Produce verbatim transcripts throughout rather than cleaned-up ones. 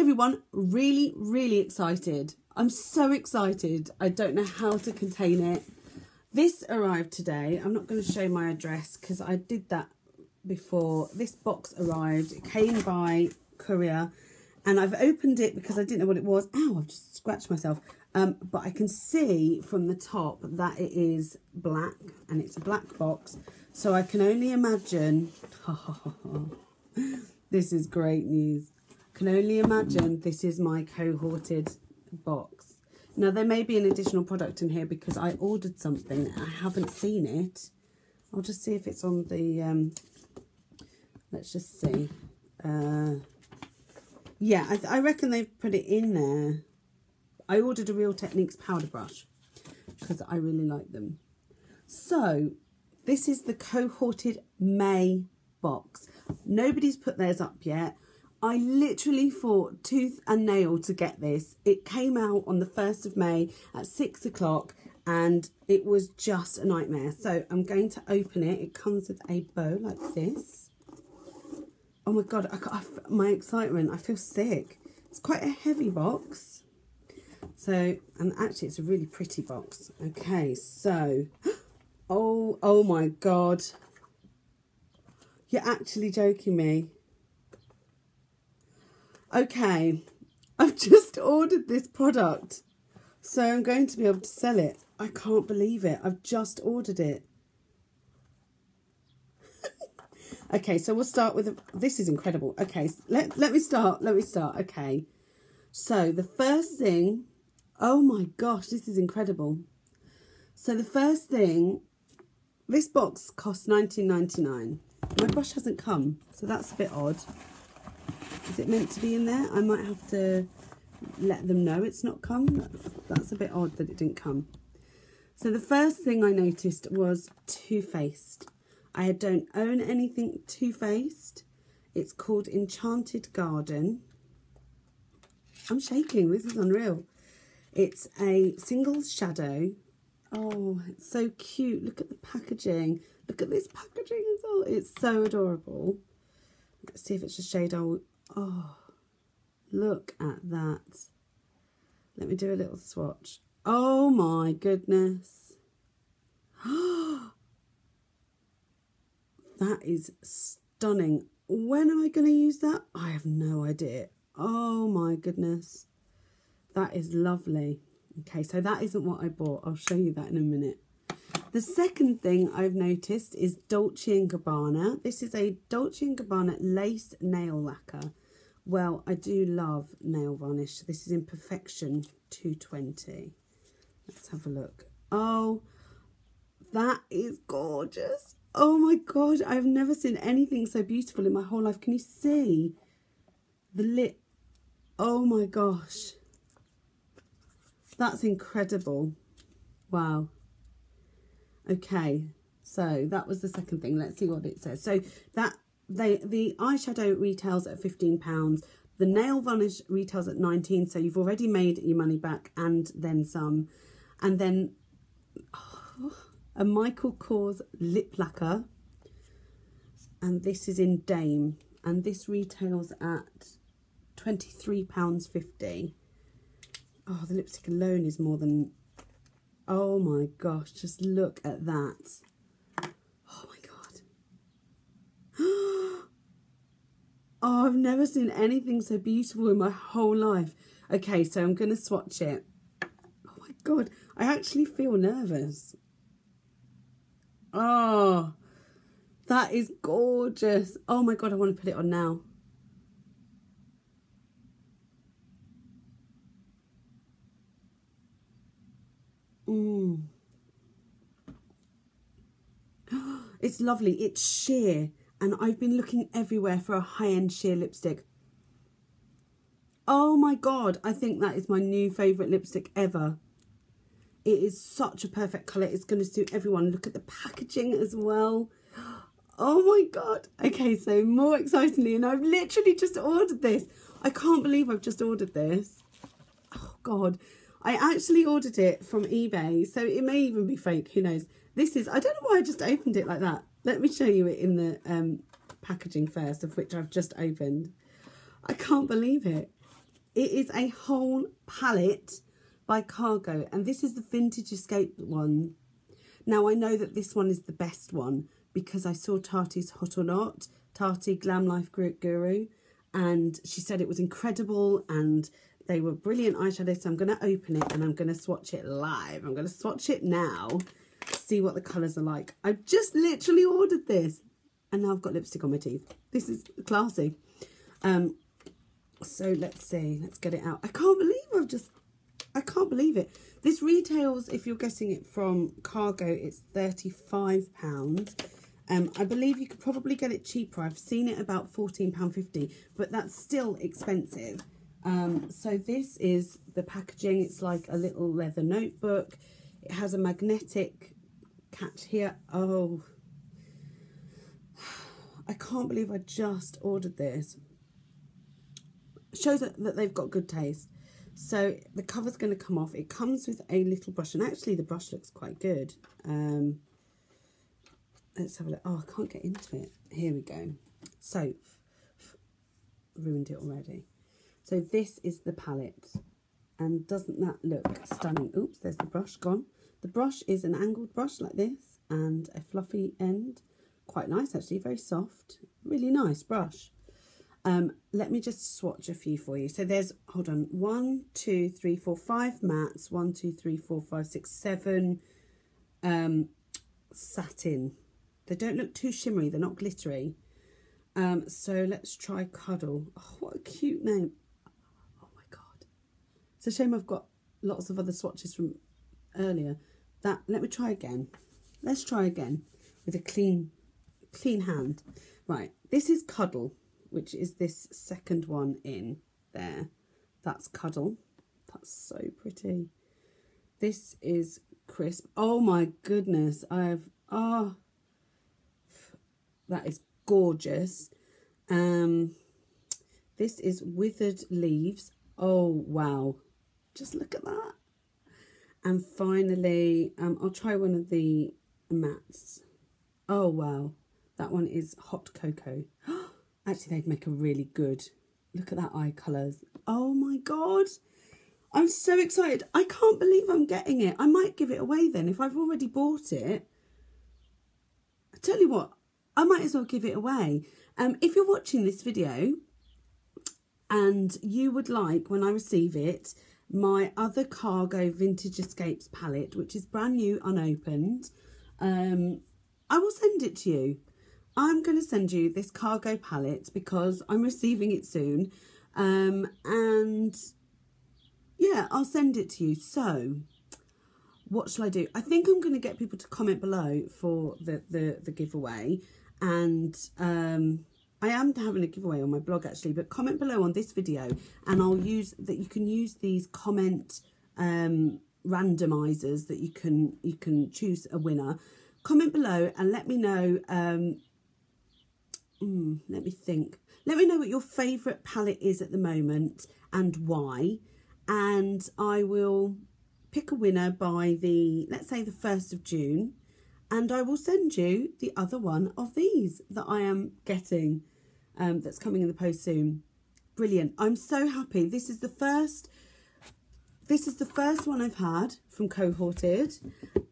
everyone, really, really excited. I'm so excited. I don't know how to contain it. This arrived today. I'm not going to show my address because I did that before. This box arrived. It came by courier and I've opened it because I didn't know what it was. Ow, I've just scratched myself. Um, but I can see from the top that it is black and it's a black box. So I can only imagine... This is great news. I can only imagine this is my Cohorted box. Now, there may be an additional product in here because I ordered something and I haven't seen it. I'll just see if it's on the... Um, let's just see. Uh, yeah, I, th I reckon they've put it in there. I ordered a Real Techniques powder brush because I really like them. So, this is the Cohorted May box. Nobody's put theirs up yet. I literally fought tooth and nail to get this. It came out on the first of May at six o'clock and it was just a nightmare. So I'm going to open it. It comes with a bow like this. Oh my God, I got, my excitement, I feel sick. It's quite a heavy box. So, and actually it's a really pretty box. Okay, so, oh, oh my God. You're actually joking me. Okay, I've just ordered this product, so I'm going to be able to sell it. I can't believe it. I've just ordered it. Okay, so we'll start with... A, this is incredible. Okay, let, let me start. Let me start. Okay, so the first thing... Oh, my gosh, this is incredible. So the first thing... This box costs nineteen ninety-nine. My brush hasn't come, so that's a bit odd. Is it meant to be in there? I might have to let them know it's not come. That's, that's a bit odd that it didn't come. So the first thing I noticed was Too Faced. I don't own anything Too Faced. It's called Enchanted Garden. I'm shaking. This is unreal. It's a single shadow. Oh, it's so cute. Look at the packaging. Look at this packaging as well. It's so adorable. Let's see if it's a shade old. Oh, look at that. Let me do a little swatch. Oh my goodness. That is stunning. When am I going to use that? I have no idea. Oh my goodness. That is lovely. Okay, so that isn't what I bought. I'll show you that in a minute. The second thing I've noticed is Dolce and Gabbana. This is a Dolce and Gabbana lace nail lacquer. Well, I do love nail varnish. This is in Perfection two twenty. Let's have a look. Oh, that is gorgeous. Oh my God, I've never seen anything so beautiful in my whole life. Can you see the lip? Oh my gosh. That's incredible. Wow. Okay, so that was the second thing. Let's see what it says. So that they the eyeshadow retails at fifteen pounds. The nail varnish retails at nineteen pounds. So you've already made your money back and then some. And then oh, a Michael Kors lip lacquer. And this is in Dame. And this retails at twenty-three pounds fifty. Oh, the lipstick alone is more than... Oh my gosh, just look at that. Oh my God. Oh, I've never seen anything so beautiful in my whole life. Okay, so I'm going to swatch it. Oh my God, I actually feel nervous. Oh, that is gorgeous. Oh my God, I want to put it on now. Mm. It's lovely. It's sheer, and I've been looking everywhere for a high-end sheer lipstick. Oh my God, I think that is my new favourite lipstick ever. It is such a perfect colour. It's going to suit everyone. Look at the packaging as well. Oh my God. Okay, so more excitingly, and I've literally just ordered this. I can't believe I've just ordered this. Oh God. I actually ordered it from eBay, so it may even be fake, who knows. This is, I don't know why I just opened it like that. Let me show you it in the um, packaging first, of which I've just opened. I can't believe it. It is a whole palette by Cargo, and this is the Vintage Escape one. Now, I know that this one is the best one because I saw Tati's Hot or Not, Tati Glam Life Guru, and she said it was incredible and they were brilliant eyeshadows. So I'm going to open it and I'm going to swatch it live. I'm going to swatch it now, see what the colours are like. I've just literally ordered this and now I've got lipstick on my teeth. This is classy. Um, so let's see, let's get it out. I can't believe I've just... I can't believe it. This retails, if you're getting it from Cargo, it's thirty-five pounds. Um, I believe you could probably get it cheaper. I've seen it about fourteen pounds fifty, but that's still expensive. Um, so this is the packaging. It's like a little leather notebook. It has a magnetic catch here. Oh, I can't believe I just ordered this. Shows that they've got good taste. So the cover's going to come off. It comes with a little brush, and actually the brush looks quite good. Um, let's have a look. Oh, I can't get into it. Here we go. So, ruined it already. So this is the palette, and doesn't that look stunning? Oops, there's the brush gone. The brush is an angled brush like this, and a fluffy end. Quite nice, actually, very soft. Really nice brush. Um, let me just swatch a few for you. So there's, hold on, one, two, three, four, five mattes, one, two, three, four, five, six, seven um, satin. They don't look too shimmery, they're not glittery. Um, so let's try Cuddle. Oh, what a cute name. Oh my God. It's a shame I've got lots of other swatches from earlier. That, let me try again. Let's try again with a clean, clean hand. Right, this is Cuddle, which is this second one in there. That's Cuddle. That's so pretty. This is Crisp. Oh my goodness, I've, ah, oh, that is gorgeous. Um, this is Withered Leaves. Oh wow, just look at that. And finally, um, I'll try one of the mattes. Oh wow, that one is Hot Cocoa. Actually, they'd make a really good, look at that eye colours. Oh my God, I'm so excited. I can't believe I'm getting it. I might give it away then. If I've already bought it, I tell you what, I might as well give it away. Um, if you're watching this video and you would like, when I receive it, my other Cargo Vintage Escapes palette, which is brand new, unopened, um, I will send it to you. I'm going to send you this Cargo palette because I'm receiving it soon, um, and yeah, I'll send it to you. So what shall I do? I think I'm going to get people to comment below for the, the, the giveaway, and um, I am having a giveaway on my blog actually, but comment below on this video and I'll use that. You can use these comment um, randomizers that you can, you can choose a winner. Comment below and let me know, um, Mm, let me think. Let me know what your favourite palette is at the moment and why. And I will pick a winner by the, let's say the first of June. And I will send you the other one of these that I am getting, um, that's coming in the post soon. Brilliant. I'm so happy. This is the first, this is the first one I've had from Cohorted.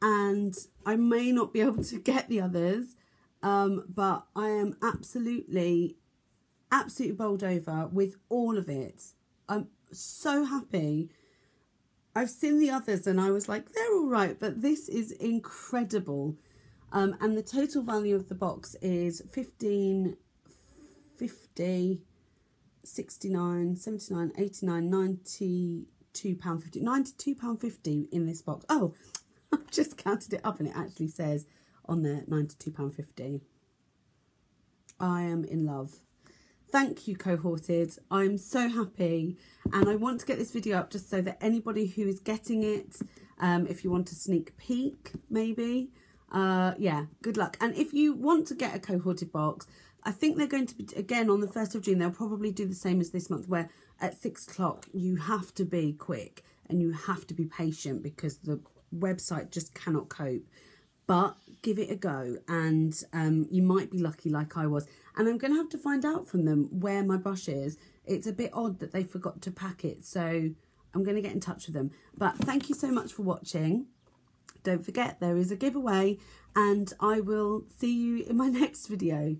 And I may not be able to get the others. Um, but I am absolutely, absolutely bowled over with all of it. I'm so happy. I've seen the others and I was like, they're all right, but this is incredible. Um, and the total value of the box is fifteen, fifty, sixty-nine, seventy-nine, eighty-nine, ninety-two pounds fifty. ninety-two pounds fifty in this box. Oh, I've just counted it up and it actually says on there, ninety-two pounds fifty. I am in love. Thank you, Cohorted. I'm so happy, and I want to get this video up just so that anybody who is getting it, um, if you want a sneak peek, maybe, uh, yeah, good luck. And if you want to get a Cohorted box, I think they're going to be, again, on the first of June, they'll probably do the same as this month, where at six o'clock, you have to be quick and you have to be patient because the website just cannot cope. But give it a go, and um, you might be lucky like I was. And I'm going to have to find out from them where my brush is. it's a bit odd that they forgot to pack it, so I'm going to get in touch with them. But thank you so much for watching. Don't forget, there is a giveaway, and I will see you in my next video.